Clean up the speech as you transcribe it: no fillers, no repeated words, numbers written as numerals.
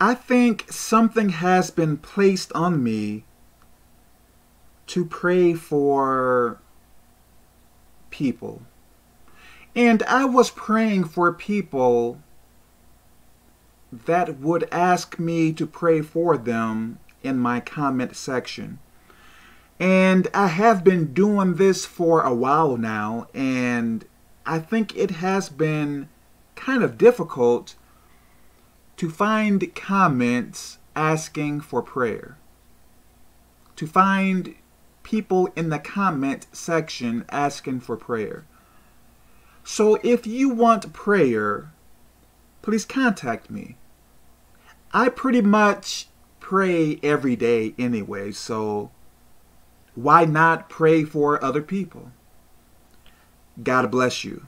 I think something has been placed on me to pray for people. And I was praying for people that would ask me to pray for them in my comment section. And I have been doing this for a while now, and I think it has been kind of difficult to find comments asking for prayer. To find people in the comment section asking for prayer. So if you want prayer, please contact me. I pretty much pray every day anyway, so why not pray for other people? God bless you.